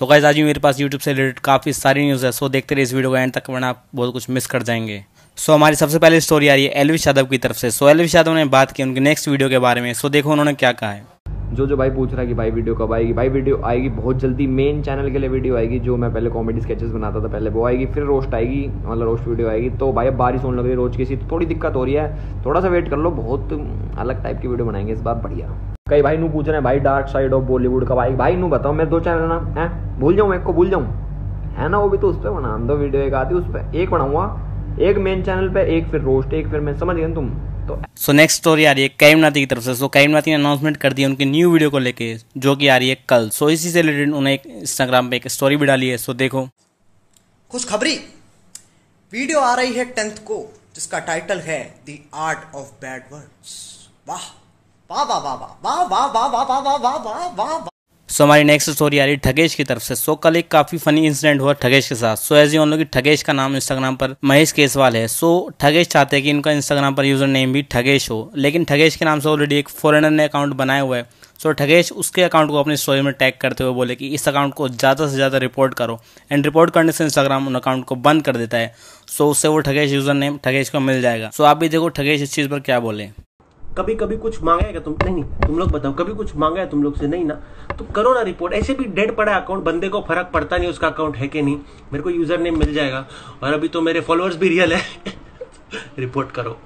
So guys आज भी मेरे पास यूट्यूब से रिलेटेड काफ़ी सारी न्यूज़ है। सो देखते रहिए इस वीडियो का एंड तक वरना आप बहुत कुछ मिस कर जाएंगे। सो हमारी सबसे पहले स्टोरी आ रही है एल्विश यादव की तरफ से। सो एल्विश यादव ने बात की उनके नेक्स्ट वीडियो के बारे में। सो देखो उन्होंने क्या कहा है। जो भाई पूछ रहा है कि भाई वीडियो कब आएगी, भाई वीडियो आएगी बहुत जल्दी। मेन चैनल के लिए वीडियो आएगी। जो मैं पहले कॉमेडी स्केचेस बनाता था पहले वो आएगी, फिर रोस्ट आएगी, मतलब रोस्ट वीडियो आएगी। तो भाई अब बारिश होने लग रही है रोज की, सी थोड़ी दिक्कत हो रही है, थोड़ा सा वेट कर लो। बहुत अलग टाइप की वीडियो बनाएंगे इस बार, बढ़िया। कई भाई नू पूछ रहे हैं भाई डार्क साइड ऑफ बॉलीवुड का, भाई नू बताओ। मैं दो चैनल नाम है भूल जाऊँ, एक को भूल जाऊँ है ना, वो भी तो उस पर बना दो वीडियो। एक आती उस पर एक बनाऊँगा, एक मेन चैनल पर, एक फिर रोस्ट, एक फिर मैं, समझ गए तुम। सो नेक्स्ट स्टोरी आ रही है कैमनाथी की तरफ से। सो कैमनाथी ने अनाउंसमेंट कर दी है उनकी न्यू वीडियो को लेके, जो कि आ रही है कल। सो इसी से रिलेटेड उन्हें एक इंस्टाग्राम पे एक स्टोरी भी डाली है। सो देखो खुशखबरी, वीडियो आ रही है 10th को, जिसका टाइटल है the art of bad words. वाह वाह वाह वाह वाह वाह वाह वाह वाह। सो हमारी नेक्स्ट स्टोरी आ रही है ठगेश की तरफ से। सो कल एक काफी फनी इंसिडेंट हुआ ठगेश के साथ। So as you all know कि ठगेश का नाम इंस्टाग्राम पर महेश केसवाल है। सो ठगेश चाहते हैं कि इनका इंस्टाग्राम पर यूजर नेम भी ठगेश हो, लेकिन ठगेश के नाम से ऑलरेडी एक फॉरेनर ने अकाउंट बनाया हुआ है। सो ठगेश उसके अकाउंट को अपनी स्टोरी में टैग करते हुए बोले कि इस अकाउंट को ज़्यादा से ज़्यादा रिपोर्ट करो, एंड रिपोर्ट करने से इंस्टाग्राम उन अकाउंट को बंद कर देता है। सो उससे वो ठगेश यूजर नेम ठगेश को मिल जाएगा। सो आप भी देखो ठगेश इस चीज़ पर क्या बोले। कभी कभी कुछ मांगा है क्या तुम, नहीं तुम लोग बताओ, कभी कुछ मांगा है तुम लोग से, नहीं ना, तो करो ना रिपोर्ट। ऐसे भी डेड पड़ा अकाउंट, बंदे को फर्क पड़ता नहीं उसका अकाउंट है कि नहीं, मेरे को यूजर नेम मिल जाएगा और अभी तो मेरे फॉलोअर्स भी रियल है। रिपोर्ट करो।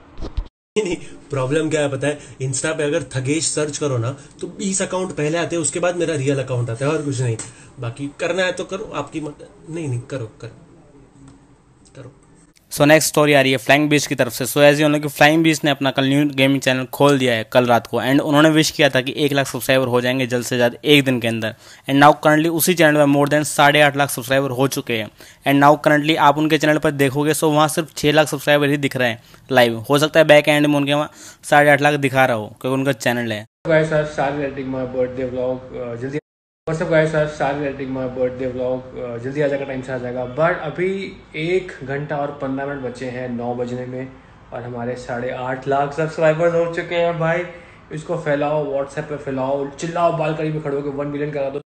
नहीं प्रॉब्लम क्या है पता है, इंस्टा पे अगर ठगेश सर्च करो ना तो 20 अकाउंट पहले आते हैं, उसके बाद मेरा रियल अकाउंट आता है, और कुछ नहीं। बाकी करना है तो करो, आपकी मत, नहीं करो करो। सो नेक्स्ट स्टोरी आ रही है फ्लाइंग बीस्ट की तरफ से। So as you all know कि फ्लाइंग बीस्ट ने अपना कल न्यू गेमिंग चैनल खोल दिया है कल रात को, एंड उन्होंने विश किया था कि 1 लाख सब्सक्राइबर हो जाएंगे जल्द से जल्द एक दिन के अंदर। एंड नाउ करंटली उसी चैनल पर मोर देन 8.5 लाख सब्सक्राइबर हो चुके हैं। एंड नाउ करंटली आप उनके चैनल पर देखोगे सो वहाँ सिर्फ 6 लाख सब्सक्राइबर ही दिख रहे हैं लाइव। हो सकता है बैक एंड में उनके वहाँ 8.5 लाख दिखा रहा हो, क्योंकि उनका चैनल है। व्लॉग जल्दी आ जाएगा, टाइम से आ जाएगा, बट अभी 1 घंटा और 15 मिनट बचे हैं 9 बजने में, और हमारे 8.5 लाख सब्सक्राइबर्स हो चुके हैं। भाई इसको फैलाओ, व्हाट्सएप पे फैलाओ, चिल्लाओ, बालकनी में खड़े होकर 1 मिलियन करा दो।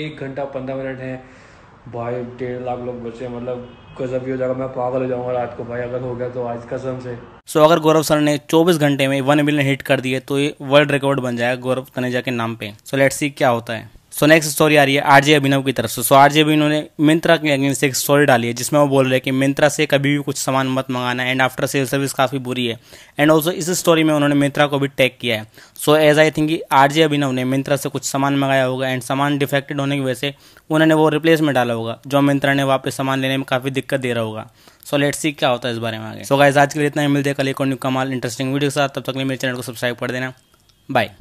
1 घंटा 15 मिनट है भाई, 1.5 लाख लोग बचे, मतलब गजब ही हो जाएगा। मैं पागल हो जाऊंगा रात को भाई अगर हो गया तो, आज कसम से। सो अगर गौरव सर ने 24 घंटे में 1 मिलियन हिट कर दिए तो ये वर्ल्ड रिकॉर्ड बन जाएगा गौरव तनेजा के नाम पे। सो लेट्स सी क्या होता है। सो नेक्स्ट स्टोरी आ रही है आरजे अभिनव की तरफ से। सो आरजे अभिनव ने मिंत्रा के अगेंस्ट एक स्टोरी डाली है, जिसमें वो बोल रहे हैं कि मिंत्रा से कभी भी कुछ सामान मत मंगाना, एंड आफ्टर सेल सर्विस काफ़ी बुरी है। एंड ऑल्सो इस स्टोरी में उन्होंने मिंत्रा को भी टैग किया है। So as I think RJ Abhinav ने मिंत्रा से कुछ सामान मंगाया होगा, एंड सामान डिफेक्टेड होने की वजह से उन्होंने वो रिप्लेस में डाला होगा, जो मिंत्रा ने वापस सामान लेने में काफ़ी दिक्कत दे रहा होगा। सो लेट्स सी क्या होता है इस बारे में आगे। सो गाइस आज के लिए इतना ही, मिलते हैं कल एक और न्यू कमाल इंटरेस्टिंग वीडियो के साथ। तब तक मेरे चैनल को सब्सक्राइब कर देना। बाय।